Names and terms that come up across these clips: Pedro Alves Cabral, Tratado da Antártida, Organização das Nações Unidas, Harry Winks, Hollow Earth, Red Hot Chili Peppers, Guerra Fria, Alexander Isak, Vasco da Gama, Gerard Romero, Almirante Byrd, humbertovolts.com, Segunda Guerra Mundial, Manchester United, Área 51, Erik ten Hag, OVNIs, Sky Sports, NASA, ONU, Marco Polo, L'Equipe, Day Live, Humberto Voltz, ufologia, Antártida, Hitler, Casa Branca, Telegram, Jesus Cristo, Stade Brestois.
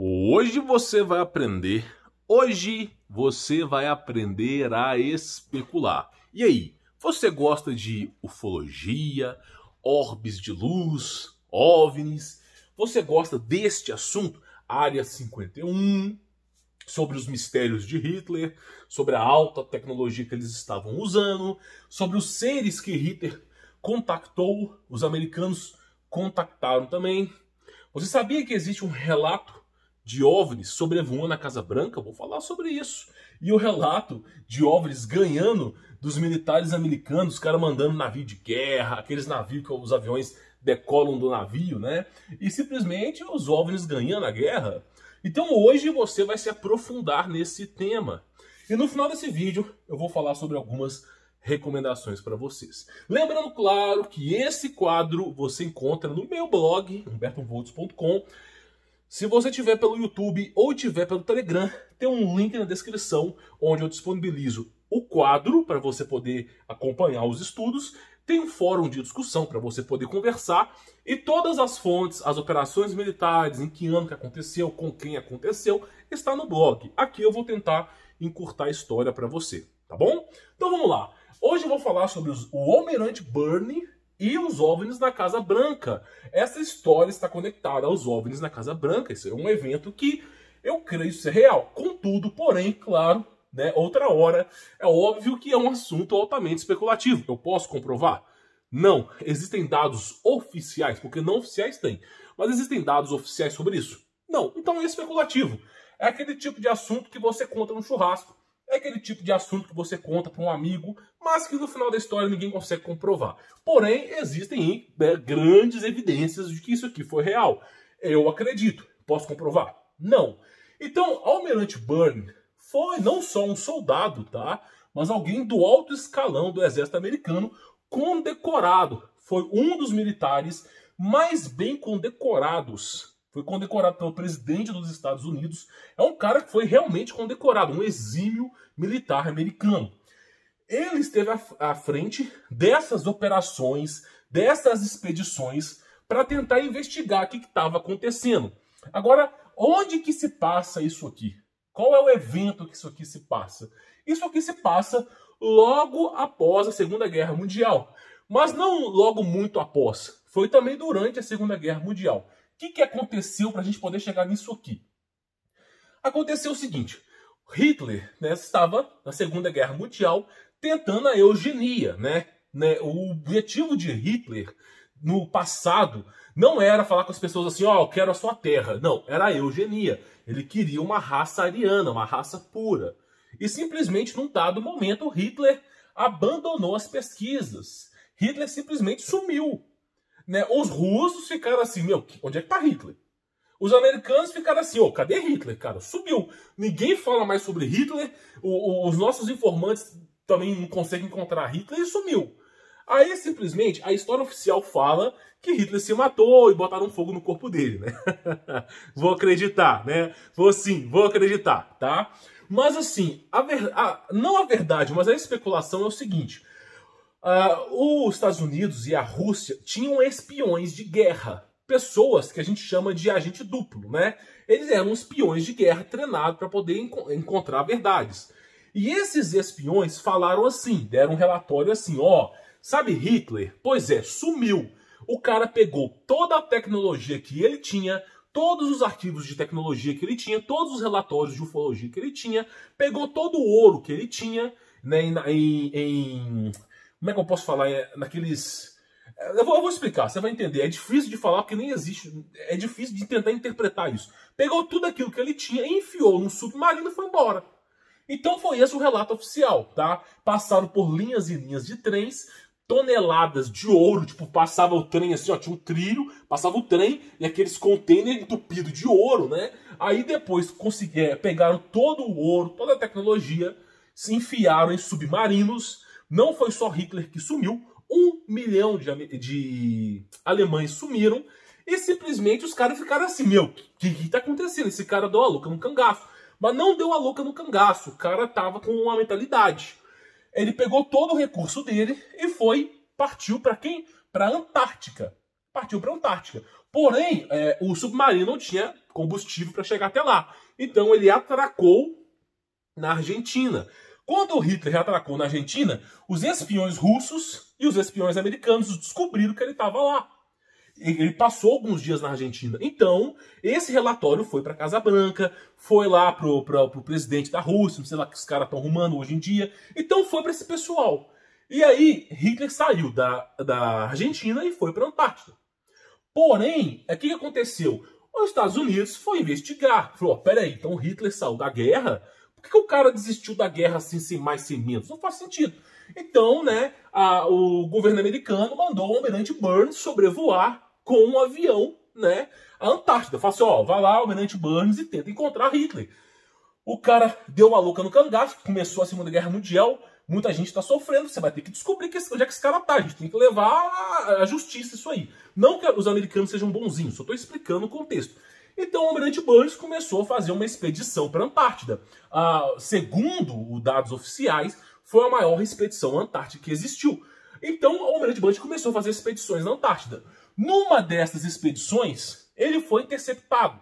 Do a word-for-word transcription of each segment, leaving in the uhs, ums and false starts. Hoje você vai aprender, hoje você vai aprender a especular. E aí, você gosta de ufologia, orbes de luz, OVNIs? Você gosta deste assunto? Área cinquenta e um, sobre os mistérios de Hitler, sobre a alta tecnologia que eles estavam usando, sobre os seres que Hitler contactou, os americanos contactaram também. Você sabia que existe um relato de OVNIs sobrevoando a Casa Branca? Vou falar sobre isso. E o relato de OVNIs ganhando dos militares americanos, os caras mandando navio de guerra, aqueles navios que os aviões decolam do navio, né? E simplesmente os OVNIs ganhando a guerra. Então hoje você vai se aprofundar nesse tema. E no final desse vídeo eu vou falar sobre algumas recomendações para vocês. Lembrando, claro, que esse quadro você encontra no meu blog, humberto volts ponto com. Se você tiver pelo YouTube ou tiver pelo Telegram, tem um link na descrição onde eu disponibilizo o quadro para você poder acompanhar os estudos, tem um fórum de discussão para você poder conversar e todas as fontes, as operações militares, em que ano que aconteceu, com quem aconteceu, está no blog. Aqui eu vou tentar encurtar a história para você, tá bom? Então vamos lá. Hoje eu vou falar sobre os, o Almirante Byrd e os OVNIs na Casa Branca. Essa história está conectada aos OVNIs na Casa Branca. Isso é um evento que eu creio ser real. Contudo, porém, claro, né, outra hora, é óbvio que é um assunto altamente especulativo. Eu posso comprovar? Não. Existem dados oficiais, porque não oficiais tem, mas existem dados oficiais sobre isso? Não. Então é especulativo. É aquele tipo de assunto que você conta no churrasco. É aquele tipo de assunto que você conta para um amigo, mas que no final da história ninguém consegue comprovar. Porém, existem né, grandes evidências de que isso aqui foi real. Eu acredito. Posso comprovar? Não. Então, Almirante Byrd foi não só um soldado, tá? Mas alguém do alto escalão do exército americano, condecorado. Foi um dos militares mais bem condecorados. Foi condecorado pelo presidente dos Estados Unidos. É um cara que foi realmente condecorado, um exímio militar americano. Ele esteve à frente dessas operações, dessas expedições, para tentar investigar o que estava acontecendo. Agora, onde que se passa isso aqui? Qual é o evento que isso aqui se passa? Isso aqui se passa logo após a Segunda Guerra Mundial. Mas não logo muito após. Foi também durante a Segunda Guerra Mundial. O que, que aconteceu para a gente poder chegar nisso aqui? Aconteceu o seguinte. Hitler né, estava, na Segunda Guerra Mundial, tentando a eugenia. Né? Né, o objetivo de Hitler, no passado, não era falar com as pessoas assim, ó, oh, eu quero a sua terra. Não, era a eugenia. Ele queria uma raça ariana, uma raça pura. E simplesmente, num dado momento, Hitler abandonou as pesquisas. Hitler simplesmente sumiu. Né? Os russos ficaram assim, meu, onde é que tá Hitler? Os americanos ficaram assim, ô, cadê Hitler, cara? Subiu. Ninguém fala mais sobre Hitler, o, o, os nossos informantes também não conseguem encontrar Hitler e sumiu. Aí, simplesmente, a história oficial fala que Hitler se matou e botaram fogo no corpo dele, né? Vou acreditar, né? Vou sim, vou acreditar, tá? Mas, assim, a ver... a... não a verdade, mas a especulação é o seguinte. Uh, os Estados Unidos e a Rússia tinham espiões de guerra, pessoas que a gente chama de agente duplo, né? Eles eram espiões de guerra treinados para poder enco encontrar verdades. E esses espiões falaram assim, deram um relatório assim, ó, sabe Hitler? Pois é, sumiu. O cara pegou toda a tecnologia que ele tinha, todos os arquivos de tecnologia que ele tinha, todos os relatórios de ufologia que ele tinha, pegou todo o ouro que ele tinha, né, em... em como é que eu posso falar? É, naqueles... Eu vou, eu vou explicar, você vai entender. É difícil de falar porque nem existe. É difícil de tentar interpretar isso. Pegou tudo aquilo que ele tinha, enfiou num submarino e foi embora. Então foi esse o relato oficial, tá? Passaram por linhas e linhas de trens, toneladas de ouro, tipo, passava o trem assim, ó, tinha um trilho, passava o trem e aqueles contêiner entupido de ouro, né? Aí depois conseguiram, é, pegaram todo o ouro, toda a tecnologia, se enfiaram em submarinos. Não foi só Hitler que sumiu, um milhão de, de alemães sumiram e simplesmente os caras ficaram assim, meu, o que está acontecendo? Esse cara deu a louca no cangaço. Mas não deu a louca no cangaço, o cara estava com uma mentalidade. Ele pegou todo o recurso dele e foi, partiu para quem? Para a Antártica. partiu para a Antártica. Porém, é, o submarino não tinha combustível para chegar até lá. Então ele atracou na Argentina. Quando o Hitler atracou na Argentina, os espiões russos e os espiões americanos descobriram que ele estava lá. Ele passou alguns dias na Argentina. Então, esse relatório foi para a Casa Branca, foi lá para o presidente da Rússia, não sei lá que os caras estão arrumando hoje em dia. Então, foi para esse pessoal. E aí, Hitler saiu da, da Argentina e foi para a Antártida. Porém, o que aconteceu? Os Estados Unidos foi investigar. Falou, oh, peraí, então Hitler saiu da guerra? Por que, que o cara desistiu da guerra assim, sem mais, sem menos? Não faz sentido. Então, né, a, o governo americano mandou o Almirante Byrd sobrevoar com um avião, né, a Antártida. Fala assim, ó, vai lá, Almirante Byrd, e tenta encontrar Hitler. O cara deu uma louca no cangaço, começou a Segunda Guerra Mundial, muita gente está sofrendo, você vai ter que descobrir que esse, onde é que esse cara tá, a gente tem que levar à justiça isso aí. Não que os americanos sejam bonzinhos, só estou explicando o contexto. Então o Almirante Byrd começou a fazer uma expedição para a Antártida. Ah, segundo os dados oficiais, foi a maior expedição antártica que existiu. Então o Almirante Byrd começou a fazer expedições na Antártida. Numa dessas expedições, ele foi interceptado.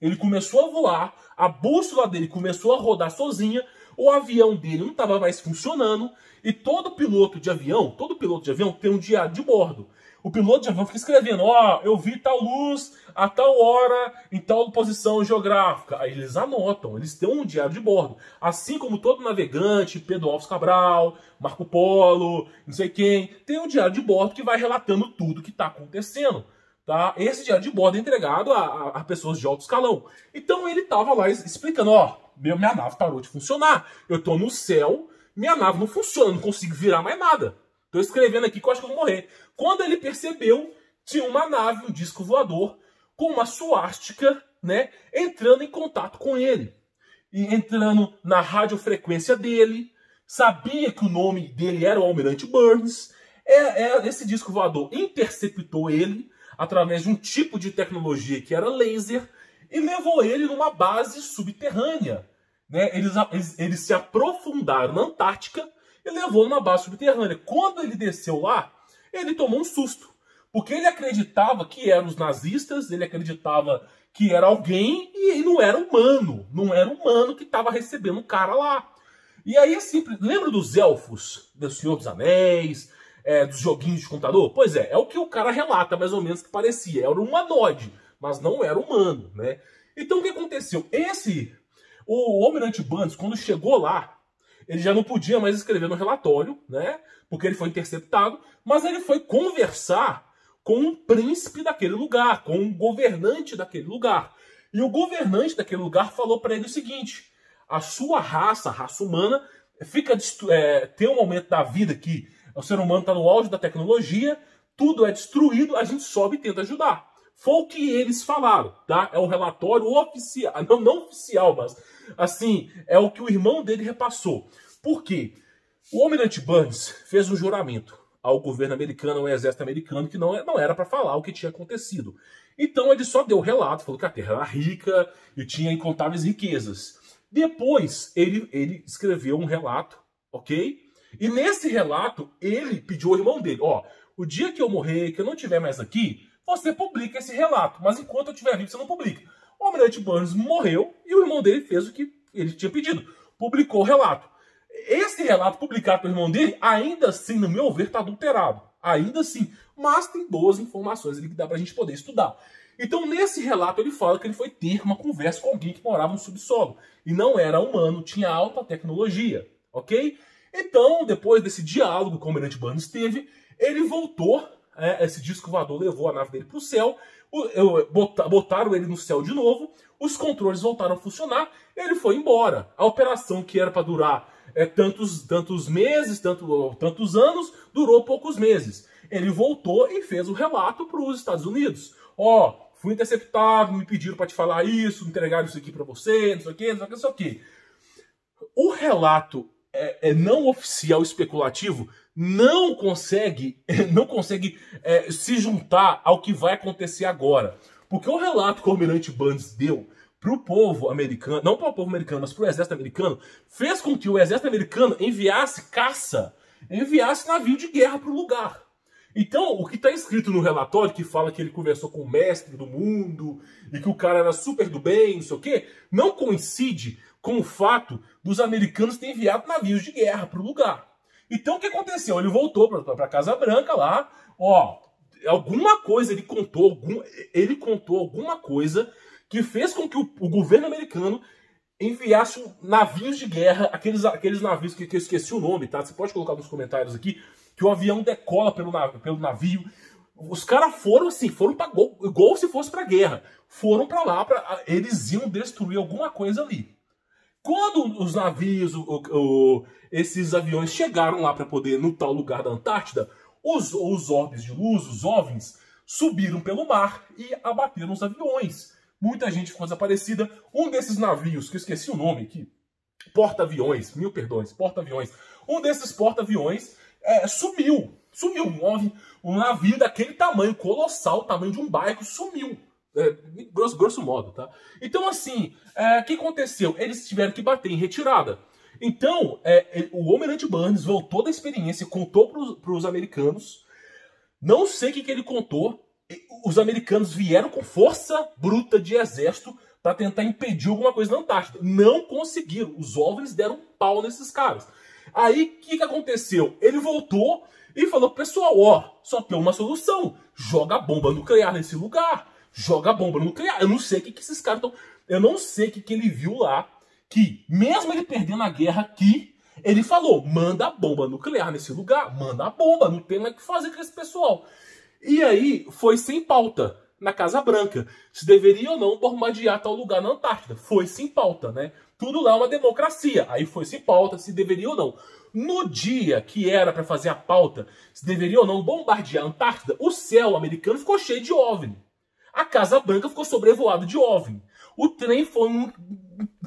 Ele começou a voar, a bússola dele começou a rodar sozinha, o avião dele não estava mais funcionando, e todo piloto de avião, todo piloto de avião tem um diário de bordo. O piloto de avião fica escrevendo, ó, oh, eu vi tal luz a tal hora, em tal posição geográfica. Aí eles anotam, eles têm um diário de bordo. Assim como todo navegante, Pedro Alves Cabral, Marco Polo, não sei quem, tem um diário de bordo que vai relatando tudo que está acontecendo. Tá? Esse diário de bordo é entregado a, a, a pessoas de alto escalão. Então ele estava lá explicando, ó, oh, minha nave parou de funcionar, eu estou no céu, minha nave não funciona, não consigo virar mais nada. Estou escrevendo aqui que eu acho que eu vou morrer. Quando ele percebeu, tinha uma nave, um disco voador, com uma suástica, né, entrando em contato com ele. E entrando na radiofrequência dele, sabia que o nome dele era o Almirante Byrd. É, é, esse disco voador interceptou ele através de um tipo de tecnologia que era laser e levou ele numa base subterrânea. Né? Eles, eles, eles se aprofundaram na Antártica, ele levou numa base subterrânea. Quando ele desceu lá, ele tomou um susto. Porque ele acreditava que eram os nazistas, ele acreditava que era alguém e não era humano. Não era humano que estava recebendo o cara lá. E aí é simples. Lembra dos elfos? Do Senhor dos Anéis? É, dos joguinhos de computador? Pois é, é o que o cara relata mais ou menos que parecia. Era um humanoide, mas não era humano, né? Então o que aconteceu? Esse, o Almirante Byrd, quando chegou lá, ele já não podia mais escrever no relatório, né? Porque ele foi interceptado, mas ele foi conversar com um príncipe daquele lugar, com um governante daquele lugar. E o governante daquele lugar falou para ele o seguinte, a sua raça, a raça humana, fica, é, tem um momento da vida que o ser humano está no auge da tecnologia, tudo é destruído, a gente sobe e tenta ajudar. Foi o que eles falaram, tá? É o relatório oficial, não, não oficial, mas assim, é o que o irmão dele repassou. Por quê? O Almirante Byrd fez um juramento ao governo americano, ao exército americano, que não, não era para falar o que tinha acontecido. Então ele só deu o relato, falou que a terra era rica e tinha incontáveis riquezas. Depois ele, ele escreveu um relato, ok? E nesse relato ele pediu ao irmão dele, ó, o dia que eu morrer, que eu não estiver mais aqui, você publica esse relato, mas enquanto eu estiver vivo você não publica. O Almirante Byrd morreu e o irmão dele fez o que ele tinha pedido, publicou o relato. Esse relato publicado pelo irmão dele, ainda assim, no meu ver, está adulterado. Ainda assim, mas tem boas informações ali que dá para a gente poder estudar. Então, nesse relato, ele fala que ele foi ter uma conversa com alguém que morava no subsolo. E não era humano, tinha alta tecnologia, ok? Então, depois desse diálogo que o Almirante Byrd teve, ele voltou, é, esse disco voador levou a nave dele para o céu, botaram ele no céu de novo, os controles voltaram a funcionar, ele foi embora. A operação que era para durar é, tantos, tantos meses, tanto, tantos anos, durou poucos meses. Ele voltou e fez o relato para os Estados Unidos. Ó, oh, fui interceptado, me pediram para te falar isso, entregaram isso aqui para você, não sei o que, não sei o que. O relato é, é não oficial, especulativo, não consegue, não consegue é, se juntar ao que vai acontecer agora. Porque o relato que o Almirante Byrd deu para o povo americano, não para o povo americano, mas para o exército americano, fez com que o exército americano enviasse caça, enviasse navio de guerra para o lugar. Então, o que está escrito no relatório, que fala que ele conversou com o mestre do mundo e que o cara era super do bem, não sei o quê, não coincide com o fato dos americanos terem enviado navios de guerra para o lugar. Então, o que aconteceu? Ele voltou para a Casa Branca lá, ó, alguma coisa ele contou, algum, ele contou alguma coisa que fez com que o, o governo americano enviasse navios de guerra, aqueles, aqueles navios que, que eu esqueci o nome, tá? Você pode colocar nos comentários aqui, que o avião decola pelo, nav pelo navio. Os caras foram assim, foram para gol, igual se fosse para guerra. Foram para lá, pra, eles iam destruir alguma coisa ali. Quando os navios, o, o, esses aviões chegaram lá para poder no tal lugar da Antártida, os, os orbes de luz, os OVNIs, subiram pelo mar e abateram os aviões. Muita gente ficou desaparecida. Um desses navios, que eu esqueci o nome aqui, porta-aviões, mil perdões, porta-aviões. Um desses porta-aviões é, sumiu. Sumiu. Um, OVNI, um navio daquele tamanho, colossal, tamanho de um barco, sumiu. É, grosso, grosso modo, tá? Então, assim, é, o que aconteceu? Eles tiveram que bater em retirada. Então, é, o Almirante Byrd voltou da experiência, contou para os americanos. Não sei o que, que ele contou. Os americanos vieram com força bruta de exército para tentar impedir alguma coisa na Antártida. Não conseguiram. Os OVNIs deram um pau nesses caras. Aí, o que, que aconteceu? Ele voltou e falou, pessoal, ó, só tem uma solução. Joga bomba nuclear nesse lugar. Joga bomba nuclear. Eu não sei o que, que esses caras estão... Eu não sei o que, que ele viu lá. Que, mesmo ele perdendo a guerra aqui, ele falou, manda bomba nuclear nesse lugar. Manda a bomba. Não tem mais o que fazer com esse pessoal. E aí, foi sem pauta na Casa Branca. Se deveria ou não bombardear tal lugar na Antártida. Foi sem pauta, né? Tudo lá é uma democracia. Aí foi sem pauta, se deveria ou não. No dia que era para fazer a pauta, se deveria ou não bombardear a Antártida, o céu americano ficou cheio de OVNI. A Casa Branca ficou sobrevoada de OVNI. O trem foi um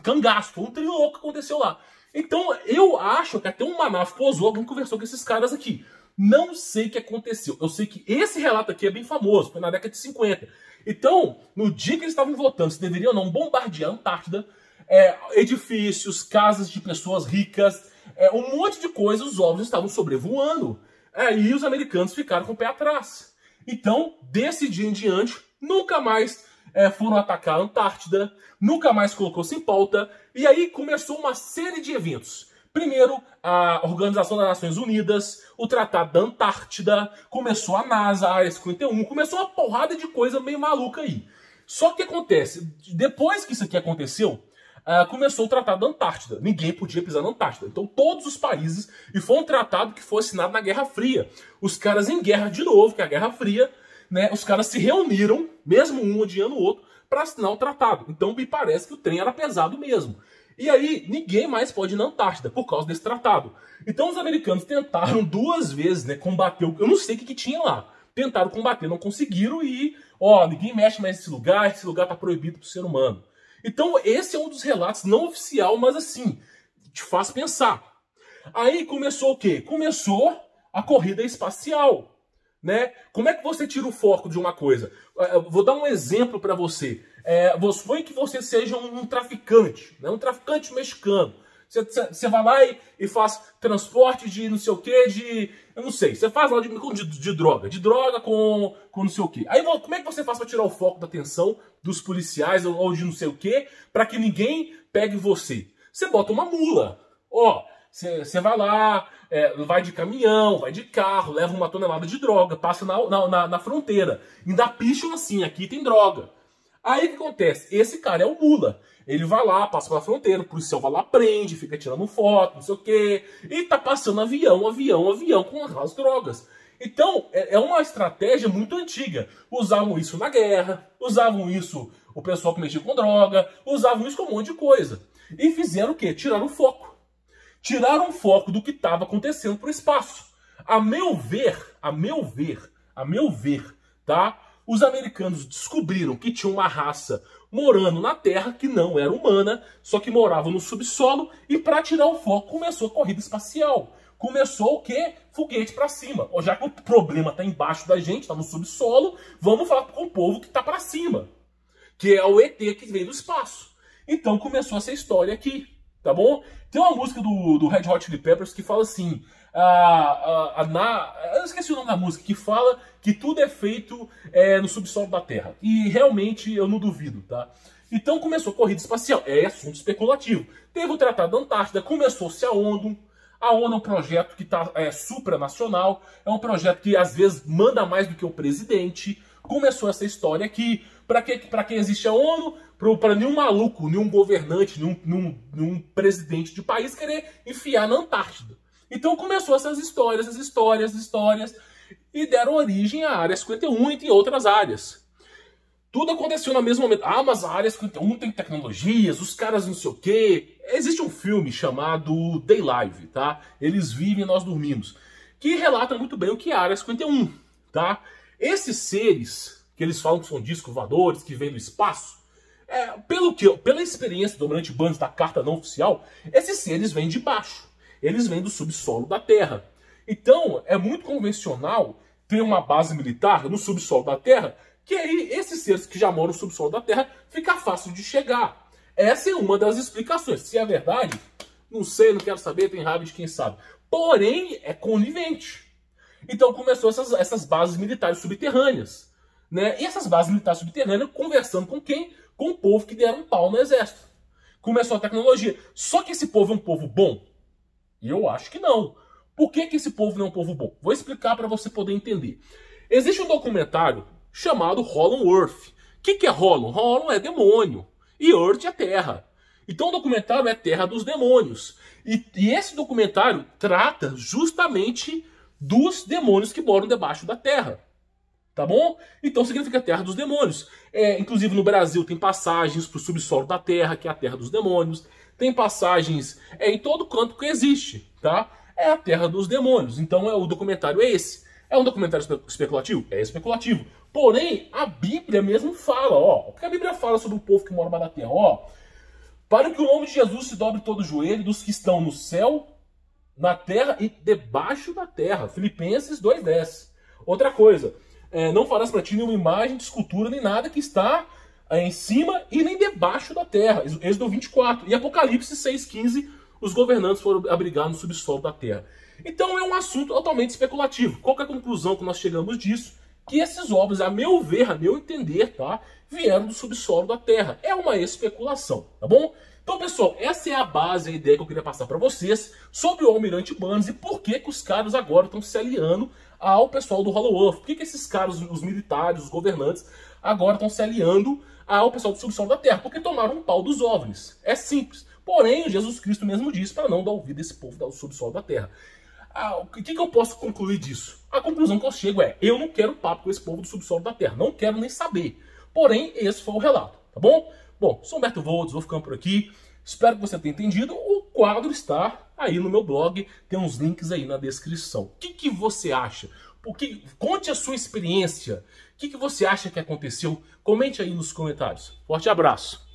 cangaço, foi um trem louco que aconteceu lá. Então, eu acho que até um Manaf posou, alguém conversou com esses caras aqui. Não sei o que aconteceu. Eu sei que esse relato aqui é bem famoso. Foi na década de cinquenta. Então, no dia que eles estavam votando se deveriam ou não bombardear a Antártida, é, edifícios, casas de pessoas ricas, é, um monte de coisas, os OVNIs estavam sobrevoando. É, e os americanos ficaram com o pé atrás. Então, desse dia em diante, nunca mais é, foram atacar a Antártida, nunca mais colocou-se em pauta. E aí começou uma série de eventos. Primeiro, a Organização das Nações Unidas, o Tratado da Antártida, começou a NASA, a Área cinquenta e um, começou uma porrada de coisa meio maluca aí. Só que acontece, depois que isso aqui aconteceu, uh, começou o Tratado da Antártida. Ninguém podia pisar na Antártida. Então todos os países, e foi um tratado que foi assinado na Guerra Fria. Os caras em guerra de novo, que é a Guerra Fria, né, os caras se reuniram, mesmo um odiando o outro, para assinar o tratado. Então me parece que o trem era pesado mesmo. E aí, ninguém mais pode ir na Antártida por causa desse tratado. Então, os americanos tentaram duas vezes, né, combater... Eu não sei o que, que tinha lá. Tentaram combater, não conseguiram e... Ó, ninguém mexe mais nesse lugar, esse lugar tá proibido pro ser humano. Então, esse é um dos relatos não oficial, mas assim, te faz pensar. Aí, começou o quê? Começou a corrida espacial, né? Como é que você tira o foco de uma coisa? Eu vou dar um exemplo para você. É, foi que você seja um, um traficante, né? Um traficante mexicano. Você vai lá e, e faz transporte de não sei o que, de... Eu não sei, você faz lá de, de, de droga, de droga com, com não sei o que. Aí como é que você faz para tirar o foco da atenção dos policiais ou, ou de não sei o que, para que ninguém pegue você? Você bota uma mula, ó, você vai lá, é, vai de caminhão, vai de carro, leva uma tonelada de droga, passa na, na, na, na fronteira, ainda picham assim, aqui tem droga. Aí o que acontece? Esse cara é o mula. Ele vai lá, passa pela fronteira, o policial vai lá, prende, fica tirando foto, não sei o quê. E tá passando avião, avião, avião com as drogas. Então, é uma estratégia muito antiga. Usavam isso na guerra, usavam isso o pessoal que mexia com droga, usavam isso com um monte de coisa. E fizeram o quê? Tiraram o foco. Tiraram o foco do que estava acontecendo pro espaço. A meu ver, a meu ver, a meu ver, tá? Os americanos descobriram que tinha uma raça morando na Terra que não era humana, só que morava no subsolo, e para tirar o foco começou a corrida espacial. Começou o quê? Foguete para cima. Já que o problema está embaixo da gente, está no subsolo, vamos falar com o povo que está para cima, que é o E T que veio do espaço. Então começou essa história aqui, tá bom? Tem uma música do, do Red Hot Chili Peppers que fala assim, a, a, a, na, eu esqueci o nome da música, que fala que tudo é feito é, no subsolo da Terra. E realmente eu não duvido, tá? Então começou a corrida espacial, é assunto especulativo. Teve o Tratado da Antártida, começou-se a ONU. A ONU é um projeto que tá, é supranacional, é um projeto que às vezes manda mais do que o presidente. Começou essa história aqui, para que, para quem existe a ONU? Para nenhum maluco, nenhum governante, nenhum, nenhum, nenhum presidente de país querer enfiar na Antártida. Então começou essas histórias, essas histórias, essas histórias, e deram origem à Área cinquenta e um e outras áreas. Tudo aconteceu no mesmo momento. Ah, mas a Área cinquenta e um tem tecnologias, os caras não sei o quê. Existe um filme chamado Day Live, tá? Eles vivem e nós dormimos. Que relata muito bem o que é a Área cinquenta e um, tá? Esses seres, que eles falam que são discos voadores, que vêm do espaço, é, pelo que, pela experiência do Almirante Byrd da carta não oficial, esses seres vêm de baixo. Eles vêm do subsolo da Terra. Então, é muito convencional ter uma base militar no subsolo da Terra, que aí esses seres que já moram no subsolo da Terra fica fácil de chegar. Essa é uma das explicações. Se é verdade, não sei, não quero saber, tem raiva de quem sabe. Porém, é conivente. Então começou essas, essas bases militares subterrâneas, né? E essas bases militares subterrâneas conversando com quem? Com o povo que deram um pau no exército. Começou a tecnologia. Só que esse povo é um povo bom? Eu acho que não. Por que, que esse povo não é um povo bom? Vou explicar para você poder entender. Existe um documentário chamado Hollow Earth. O que, que é Hollow? Hollow é demônio. E Earth é terra. Então o documentário é Terra dos Demônios. E, e esse documentário trata justamente dos demônios que moram debaixo da terra. Tá bom? Então significa Terra dos Demônios. É, inclusive no Brasil tem passagens para o subsolo da terra, que é a Terra dos Demônios. Tem passagens é, em todo canto que existe. Tá? É a Terra dos Demônios. Então é, o documentário é esse. É um documentário especulativo? É especulativo. Porém, a Bíblia mesmo fala, ó. Porque a Bíblia fala sobre o povo que mora na terra, ó. Para que o nome de Jesus se dobre todo o joelho dos que estão no céu, na terra e debaixo da terra. Filipenses dois, dez. Outra coisa, é, não farás para ti nenhuma imagem de escultura nem nada que está em cima e nem debaixo da terra. Êxodo vinte e quatro. E Apocalipse seis, quinze. Os governantes foram abrigar no subsolo da terra. Então é um assunto totalmente especulativo. Qual que é a conclusão que nós chegamos disso? Que esses ovnis, a meu ver, a meu entender, tá, vieram do subsolo da Terra. É uma especulação, tá bom? Então, pessoal, essa é a base, a ideia que eu queria passar para vocês sobre o Almirante Byrd e por que, que os caras agora estão se aliando ao pessoal do Hollow Earth. Por que, que esses caras, os militares, os governantes, agora estão se aliando ao pessoal do subsolo da Terra? Porque tomaram um pau dos ovnis. É simples. Porém, Jesus Cristo mesmo disse para não dar ouvido a esse povo do subsolo da Terra. Ah, o que, que eu posso concluir disso? A conclusão que eu chego é, eu não quero papo com esse povo do subsolo da Terra, não quero nem saber. Porém, esse foi o relato, tá bom? Bom, sou Humberto Voltz, vou ficando por aqui. Espero que você tenha entendido. O quadro está aí no meu blog, tem uns links aí na descrição. O que, que você acha? Porque, conte a sua experiência. O que, que você acha que aconteceu? Comente aí nos comentários. Forte abraço.